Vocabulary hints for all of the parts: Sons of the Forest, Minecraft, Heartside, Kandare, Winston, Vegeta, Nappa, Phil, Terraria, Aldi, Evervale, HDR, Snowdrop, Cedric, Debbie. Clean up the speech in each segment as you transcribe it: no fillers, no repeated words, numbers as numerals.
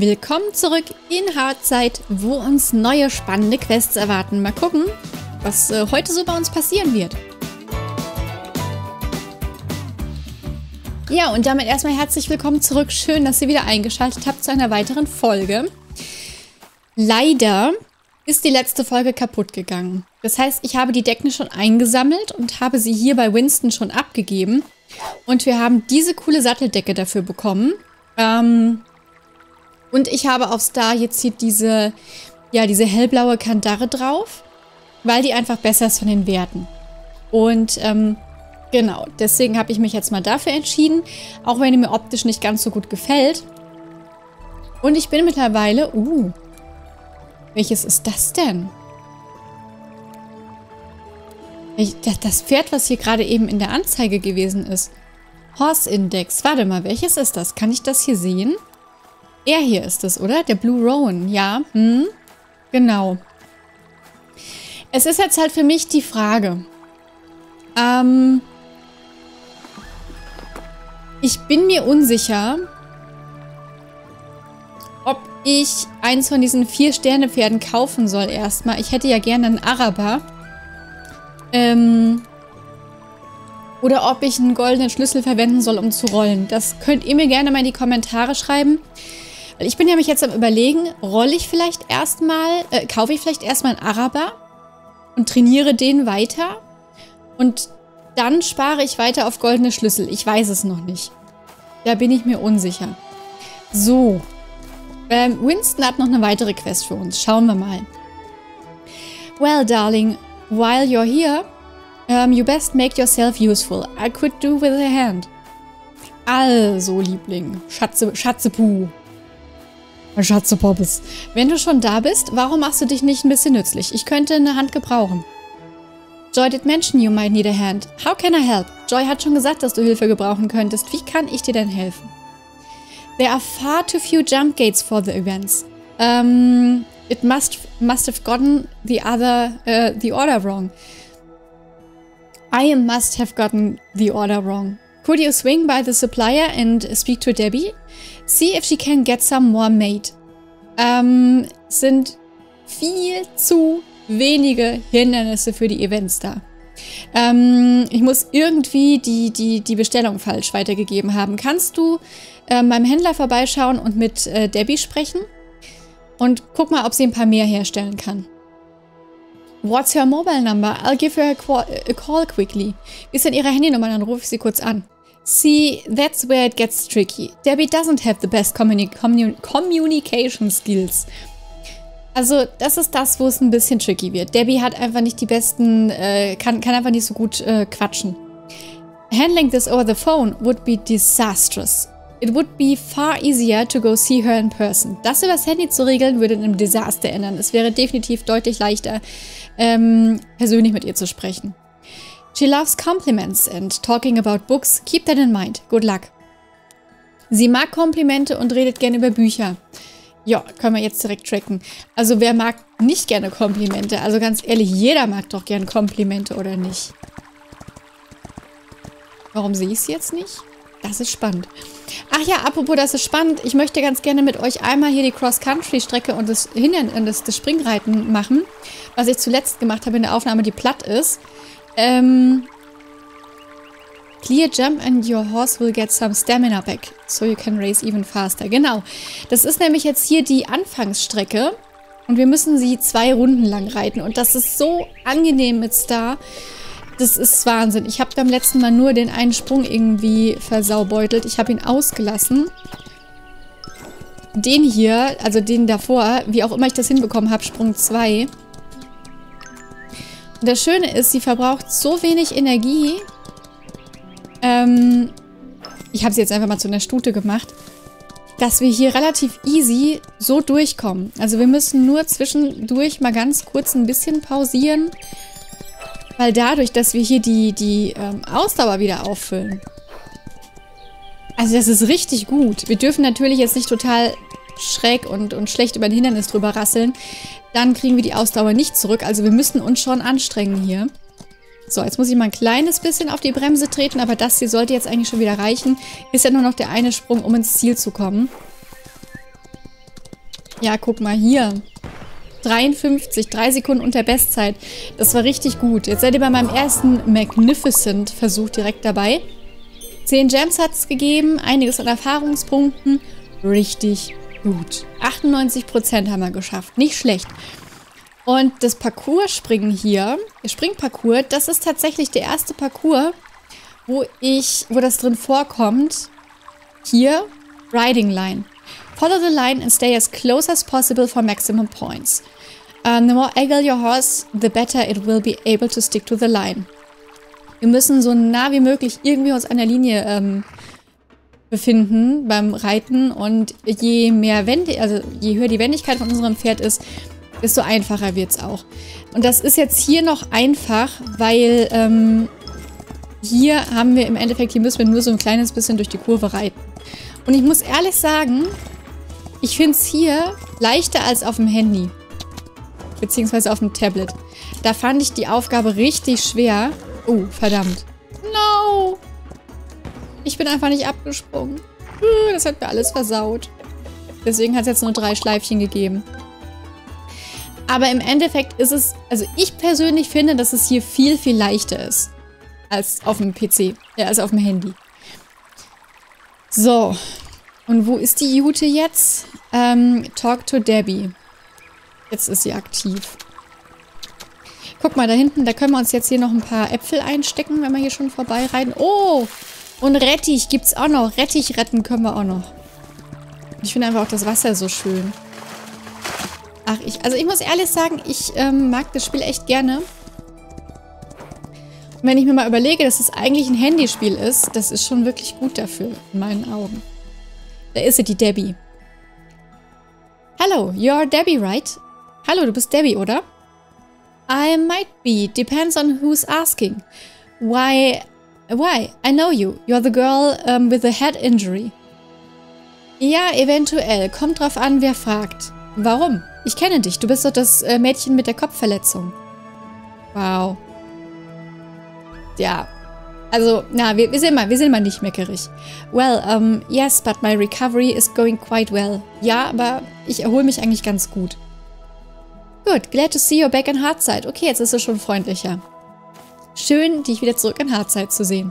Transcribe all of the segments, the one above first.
Willkommen zurück in Heartside, wo uns neue spannende Quests erwarten. Mal gucken, was heute so bei uns passieren wird. Ja, und damit erstmal herzlich willkommen zurück. Schön, dass ihr wieder eingeschaltet habt zu einer weiteren Folge. Leider ist die letzte Folge kaputt gegangen. Das heißt, ich habe die Decken schon eingesammelt und habe sie hier bei Winston schon abgegeben. Und wir haben diese coole Satteldecke dafür bekommen. Und ich habe auf Star jetzt hier diese hellblaue Kandare drauf, weil die einfach besser ist von den Werten. Und genau, deswegen habe ich mich jetzt mal dafür entschieden, auch wenn die mir optisch nicht ganz so gut gefällt. Und ich bin mittlerweile... welches ist das denn? Das Pferd, was hier gerade eben in der Anzeige gewesen ist. Horse Index. Warte mal, welches ist das? Kann ich das hier sehen? Er hier ist es, oder? Der Blue Rowan, ja. Genau. Es ist jetzt halt für mich die Frage. Ich bin mir unsicher, ob ich eins von diesen 4-Sterne-Pferden kaufen soll erstmal. Ich hätte ja gerne einen Araber. Oder ob ich einen goldenen Schlüssel verwenden soll, um zu rollen. Das könnt ihr mir gerne mal in die Kommentare schreiben. Ich bin ja mich jetzt am Überlegen, kaufe ich vielleicht erstmal einen Araber und trainiere den weiter und dann spare ich weiter auf goldene Schlüssel. Ich weiß es noch nicht. Da bin ich mir unsicher. So, Winston hat noch eine weitere Quest für uns. Schauen wir mal. Well, darling, while you're here, you best make yourself useful. I could do with a hand. Also, Liebling, Schatzepuh. Schatze Poppes. Wenn du schon da bist, warum machst du dich nicht ein bisschen nützlich? Ich könnte eine Hand gebrauchen. Joy did mention you might need a hand. How can I help? Joy hat schon gesagt, dass du Hilfe gebrauchen könntest. Wie kann ich dir denn helfen? There are far too few jump gates for the events. It must have gotten the order wrong. I must have gotten the order wrong. Could you swing by the supplier and speak to Debbie? See if she can get some more made. Sind viel zu wenige Hindernisse für die Events da. Ich muss irgendwie die Bestellung falsch weitergegeben haben. Kannst du beim Händler vorbeischauen und mit Debbie sprechen? Und guck mal, ob sie ein paar mehr herstellen kann. What's her mobile number? I'll give her a call quickly. Wie ist denn ihre Handynummer? Dann rufe ich sie kurz an. See, that's where it gets tricky. Debbie doesn't have the best communication skills. Also, das ist das, wo es ein bisschen tricky wird. Debbie hat einfach nicht die besten, kann einfach nicht so gut quatschen. Handling this over the phone would be disastrous. It would be far easier to go see her in person. Das über das Handy zu regeln, würde einem Desaster ändern. Es wäre definitiv deutlich leichter, persönlich mit ihr zu sprechen. She loves compliments and talking about books. Keep that in mind. Good luck. Sie mag Komplimente und redet gerne über Bücher. Ja, können wir jetzt direkt tracken. Also wer mag nicht gerne Komplimente? Also ganz ehrlich, jeder mag doch gerne Komplimente, oder nicht? Warum sehe ich es jetzt nicht? Das ist spannend. Ach ja, apropos, das ist spannend. Ich möchte ganz gerne mit euch einmal hier die Cross-Country-Strecke und das Springreiten machen, was ich zuletzt gemacht habe in der Aufnahme, die platt ist. Clear jump and your horse will get some stamina back, so you can race even faster. Genau, das ist nämlich jetzt hier die Anfangsstrecke und wir müssen sie 2 Runden lang reiten und das ist so angenehm mit Star. Das ist Wahnsinn. Ich habe beim letzten Mal nur den einen Sprung irgendwie versaubeutelt. Ich habe ihn ausgelassen. Den hier, also den davor, wie auch immer ich das hinbekommen habe, Sprung 2. Und das Schöne ist, sie verbraucht so wenig Energie. Ich habe sie jetzt einfach mal zu einer Stute gemacht, dass wir hier relativ easy so durchkommen. Also wir müssen nur zwischendurch mal ganz kurz ein bisschen pausieren, weil dadurch, dass wir hier die Ausdauer wieder auffüllen. Also das ist richtig gut. Wir dürfen natürlich jetzt nicht total schräg und schlecht über ein Hindernis drüber rasseln. Dann kriegen wir die Ausdauer nicht zurück. Also wir müssen uns schon anstrengen hier. So, jetzt muss ich mal ein kleines bisschen auf die Bremse treten. Aber das hier sollte jetzt eigentlich schon wieder reichen. Ist ja nur noch der eine Sprung, um ins Ziel zu kommen. Ja, guck mal hier. 53, 3 Sekunden unter Bestzeit. Das war richtig gut. Jetzt seid ihr bei meinem ersten Magnificent-Versuch direkt dabei. 10 Gems hat es gegeben, einiges an Erfahrungspunkten. Richtig gut. 98% haben wir geschafft. Nicht schlecht. Und das Parcours-Springen hier, der Springparcours, das ist tatsächlich der erste Parcours, wo das drin vorkommt. Hier, Riding Line. Follow the line and stay as close as possible for maximum points. The more agile your horse, the better it will be able to stick to the line. Wir müssen so nah wie möglich irgendwie uns an der Linie befinden beim Reiten. Und je höher die Wendigkeit von unserem Pferd ist, desto einfacher wird es auch. Und das ist jetzt hier noch einfach, weil hier haben wir im Endeffekt, hier müssen wir nur so ein kleines bisschen durch die Kurve reiten. Und ich muss ehrlich sagen, ich finde es hier leichter als auf dem Handy. Beziehungsweise auf dem Tablet. Da fand ich die Aufgabe richtig schwer. Oh, verdammt. No! Ich bin einfach nicht abgesprungen. Das hat mir alles versaut. Deswegen hat es jetzt nur 3 Schleifchen gegeben. Aber im Endeffekt ist es... Also ich persönlich finde, dass es hier viel, viel leichter ist. Als auf dem PC. Ja, als auf dem Handy. So. Und wo ist die Jute jetzt? Talk to Debbie. Jetzt ist sie aktiv. Guck mal, da hinten, da können wir uns jetzt hier noch ein paar Äpfel einstecken, wenn wir hier schon vorbeireiten. Oh, und Rettich gibt's auch noch. Rettich retten können wir auch noch. Ich finde einfach auch das Wasser so schön. Ach, also ich muss ehrlich sagen, ich mag das Spiel echt gerne. Und wenn ich mir mal überlege, dass es eigentlich ein Handyspiel ist, das ist schon wirklich gut dafür, in meinen Augen. Da ist sie, die Debbie. Hello, you're Debbie, right? Hallo, du bist Debbie, oder? I might be. Depends on who's asking. Why? I know you. You're the girl with the head injury. Ja, eventuell. Kommt drauf an, wer fragt. Warum? Ich kenne dich. Du bist doch das Mädchen mit der Kopfverletzung. Wow. Ja. Also, na, wir sind mal nicht meckerig. Well, yes, but my recovery is going quite well. Ja, aber ich erhole mich eigentlich ganz gut. Good, glad to see you back in Heartside. Okay, jetzt ist es schon freundlicher. Schön, dich wieder zurück in Heartside zu sehen.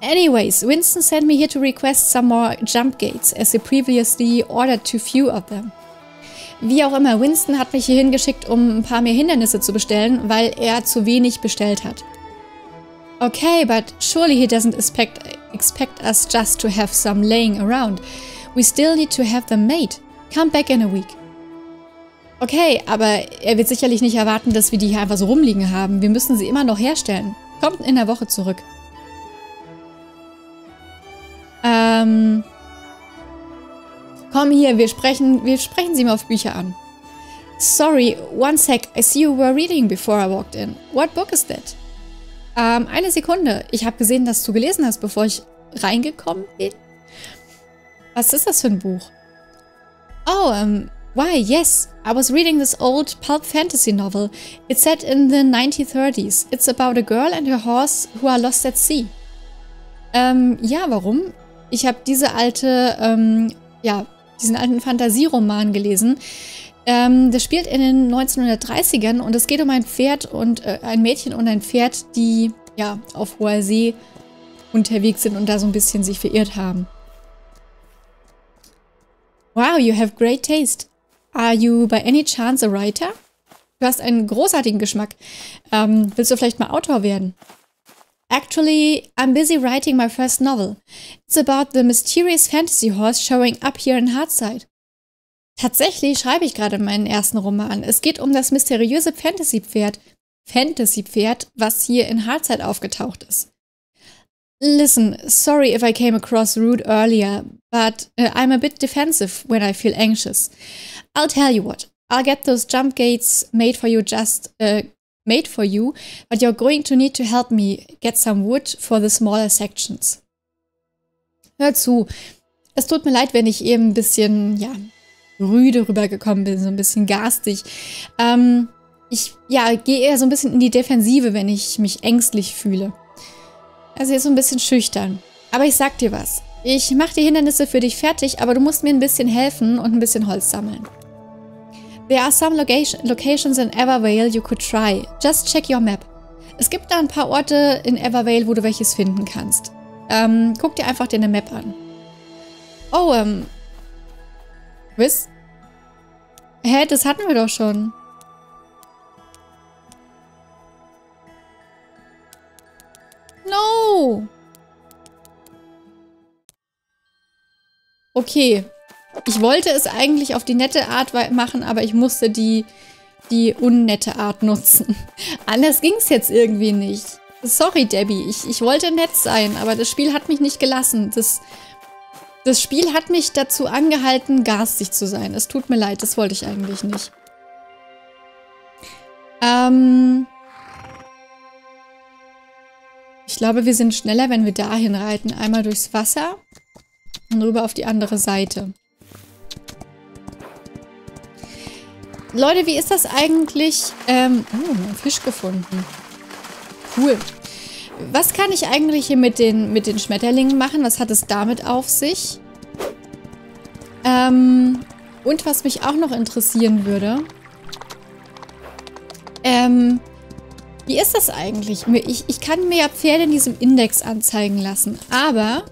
Anyways, Winston sent me here to request some more jump gates, as he previously ordered too few of them. Wie auch immer, Winston hat mich hier hingeschickt, um ein paar mehr Hindernisse zu bestellen, weil er zu wenig bestellt hat. Okay, but surely he doesn't expect us just to have some laying around. We still need to have them made. Come back in a week. Okay, aber er wird sicherlich nicht erwarten, dass wir die hier einfach so rumliegen haben. Wir müssen sie immer noch herstellen. Kommt in der Woche zurück. Komm hier, wir sprechen sie mal auf Bücher an. Sorry, one sec. I see you were reading before I walked in. What book is that? Eine Sekunde. Ich habe gesehen, dass du gelesen hast, bevor ich reingekommen bin. Was ist das für ein Buch? Oh, why, yes. I was reading this old pulp fantasy novel. It's set in the 1930s. It's about a girl and her horse who are lost at sea. Ja, warum? Ich habe diesen alten Fantasieroman gelesen. Das spielt in den 1930ern und es geht um ein Pferd und ein Mädchen und ein Pferd, die ja auf hoher See unterwegs sind und da so ein bisschen sich verirrt haben. Wow, you have great taste. Are you by any chance a writer? Du hast einen großartigen Geschmack. Willst du vielleicht mal Autor werden? Actually, I'm busy writing my first novel. It's about the mysterious fantasy horse showing up here in Heartside. Tatsächlich schreibe ich gerade meinen ersten Roman. Es geht um das mysteriöse Fantasy-Pferd, was hier in Heartside aufgetaucht ist. Listen, sorry if I came across rude earlier, but I'm a bit defensive when I feel anxious. I'll tell you what, I'll get those jump gates made for you, but you're going to need to help me get some wood for the smaller sections. Hör zu, es tut mir leid, wenn ich eben ein bisschen, ja... rüde rübergekommen bin, so ein bisschen garstig. Ich gehe eher so ein bisschen in die Defensive, wenn ich mich ängstlich fühle. Also jetzt so ein bisschen schüchtern. Aber ich sag dir was. Ich mache die Hindernisse für dich fertig, aber du musst mir ein bisschen helfen und ein bisschen Holz sammeln. There are some locations in Evervale you could try. Just check your map. Es gibt da ein paar Orte in Evervale, wo du welches finden kannst. Guck dir einfach deine Map an. Oh, Quiz? Hä, das hatten wir doch schon. No! Okay. Ich wollte es eigentlich auf die nette Art machen, aber ich musste die unnette Art nutzen. Anders ging es jetzt irgendwie nicht. Sorry, Debbie. Ich wollte nett sein, aber das Spiel hat mich nicht gelassen. Das Spiel hat mich dazu angehalten, garstig zu sein. Es tut mir leid, das wollte ich eigentlich nicht. Ich glaube, wir sind schneller, wenn wir dahin reiten. Einmal durchs Wasser und rüber auf die andere Seite. Leute, wie ist das eigentlich? Einen Fisch gefunden. Cool. Was kann ich eigentlich hier mit den Schmetterlingen machen? Was hat es damit auf sich? Und was mich auch noch interessieren würde. Wie ist das eigentlich? Ich kann mir ja Pferde in diesem Index anzeigen lassen. Aber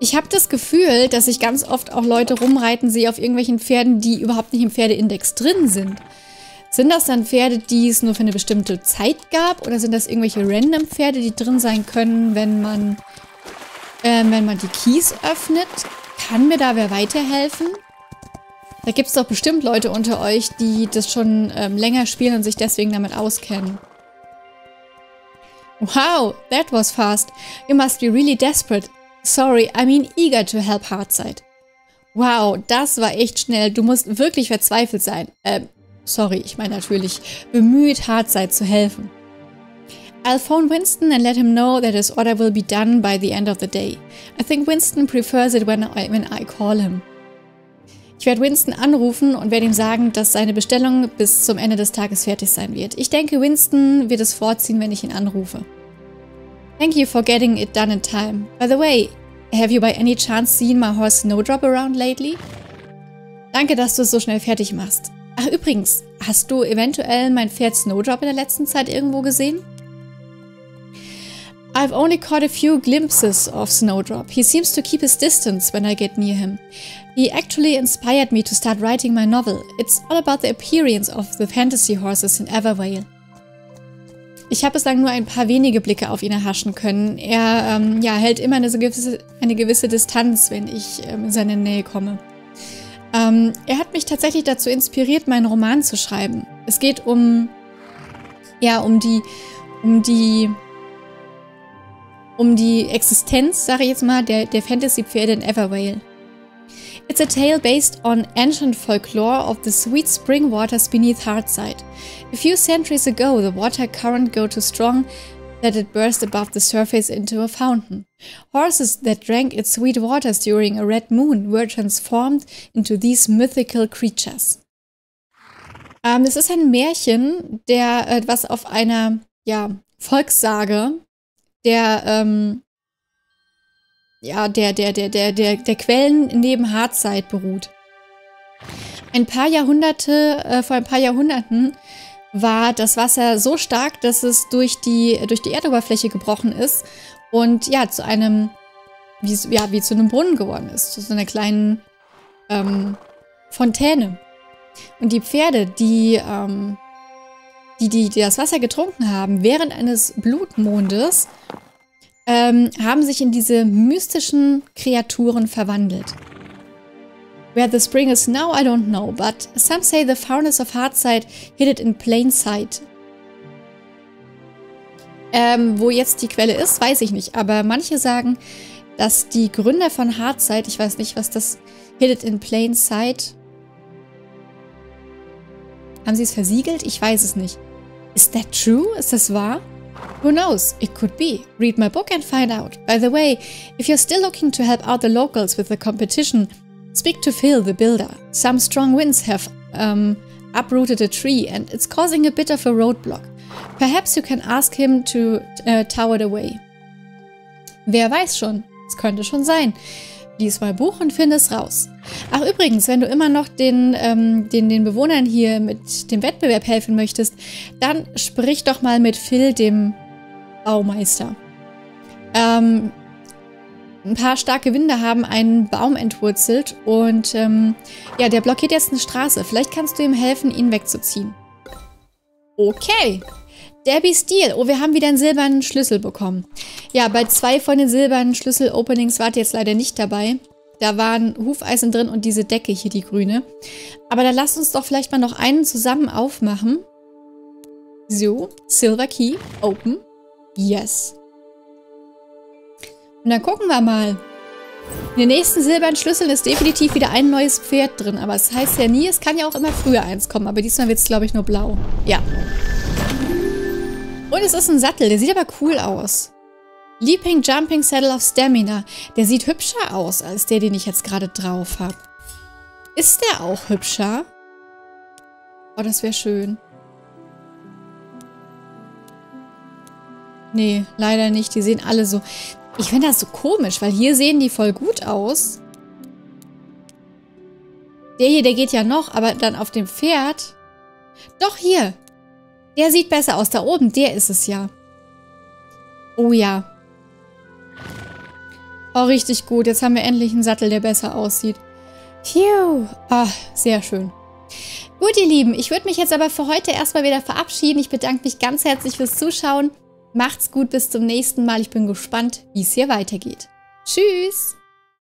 ich habe das Gefühl, dass ich ganz oft auch Leute rumreiten sehe auf irgendwelchen Pferden, die überhaupt nicht im Pferdeindex drin sind. Sind das dann Pferde, die es nur für eine bestimmte Zeit gab? Oder sind das irgendwelche random Pferde, die drin sein können, wenn man die Keys öffnet? Kann mir da wer weiterhelfen? Da gibt es doch bestimmt Leute unter euch, die das schon länger spielen und sich deswegen damit auskennen. Wow, that was fast. You must be really desperate. Sorry, I mean eager to help Heartside. Wow, das war echt schnell. Du musst wirklich verzweifelt sein. Sorry, ich meine natürlich bemüht, Heartside zu helfen. I'll phone Winston and let him know that his order will be done by the end of the day. I think Winston prefers it when I call him. Ich werde Winston anrufen und werde ihm sagen, dass seine Bestellung bis zum Ende des Tages fertig sein wird. Ich denke, Winston wird es vorziehen, wenn ich ihn anrufe. Thank you for getting it done in time. By the way, have you by any chance seen my horse Snowdrop around lately? Danke, dass du es so schnell fertig machst. Ach übrigens, hast du eventuell mein Pferd Snowdrop in der letzten Zeit irgendwo gesehen? I've only caught a few glimpses of Snowdrop. He seems to keep his distance when I get near him. He actually inspired me to start writing my novel. It's all about the appearance of the fantasy horses in Evervale. Ich habe bislang nur ein paar wenige Blicke auf ihn erhaschen können. Er hält immer eine gewisse Distanz, wenn ich in seine Nähe komme. Er hat mich tatsächlich dazu inspiriert, meinen Roman zu schreiben. Es geht um die Existenz, sage ich jetzt mal, der Fantasy-Pferde in Evervale. It's a tale based on ancient folklore of the sweet spring waters beneath Heartside. A few centuries ago, the water current got too strong that it burst above the surface into a fountain. Horses that drank its sweet waters during a red moon were transformed into these mythical creatures. Es ist ein Märchen, was auf einer Volkssage der Quellen neben Heartside beruht. Vor ein paar Jahrhunderten war das Wasser so stark, dass es durch die Erdoberfläche gebrochen ist und wie zu einem Brunnen geworden ist, zu so einer kleinen Fontäne. Und die Pferde, die das Wasser getrunken haben, während eines Blutmondes, haben sich in diese mystischen Kreaturen verwandelt. Where the spring is now, I don't know, but some say the founders of Heartside hid it in plain sight. Wo jetzt die Quelle ist, weiß ich nicht, aber manche sagen, dass die Gründer von Heartside, ich weiß nicht, was das hid it in plain sight. Haben sie es versiegelt? Ich weiß es nicht. Is that true? Ist das wahr? Who knows? It could be. Read my book and find out. By the way, if you're still looking to help out the locals with the competition, speak to Phil, the builder. Some strong winds have uprooted a tree and it's causing a bit of a roadblock. Perhaps you can ask him to tow it away. Wer weiß schon, es könnte schon sein. Lies mal Buch und finde es raus. Ach übrigens, wenn du immer noch den Bewohnern hier mit dem Wettbewerb helfen möchtest, dann sprich doch mal mit Phil, dem Baumeister. Ein paar starke Winde haben einen Baum entwurzelt und ja, der blockiert jetzt eine Straße. Vielleicht kannst du ihm helfen, ihn wegzuziehen. Okay. Debbie Steele. Oh, wir haben wieder einen silbernen Schlüssel bekommen. Ja, bei 2 von den silbernen Schlüssel-Openings wart ihr jetzt leider nicht dabei. Da waren Hufeisen drin und diese Decke hier, die grüne. Aber dann lasst uns doch vielleicht mal noch einen zusammen aufmachen. So, Silver Key, Open. Yes. Und dann gucken wir mal. In den nächsten silbernen Schlüsseln ist definitiv wieder ein neues Pferd drin. Aber es heißt ja nie, es kann ja auch immer früher eins kommen. Aber diesmal wird es, glaube ich, nur blau. Ja. Und es ist ein Sattel, der sieht aber cool aus. Leaping Jumping Saddle of Stamina. Der sieht hübscher aus, als der, den ich jetzt gerade drauf habe. Ist der auch hübscher? Oh, das wäre schön. Nee, leider nicht. Die sehen alle so... Ich finde das so komisch, weil hier sehen die voll gut aus. Der hier, der geht ja noch, aber dann auf dem Pferd... Doch, hier! Der sieht besser aus. Da oben, der ist es ja. Oh ja. Oh, richtig gut. Jetzt haben wir endlich einen Sattel, der besser aussieht. Phew. Ah, sehr schön. Gut, ihr Lieben. Ich würde mich jetzt aber für heute erstmal wieder verabschieden. Ich bedanke mich ganz herzlich fürs Zuschauen. Macht's gut. Bis zum nächsten Mal. Ich bin gespannt, wie es hier weitergeht. Tschüss.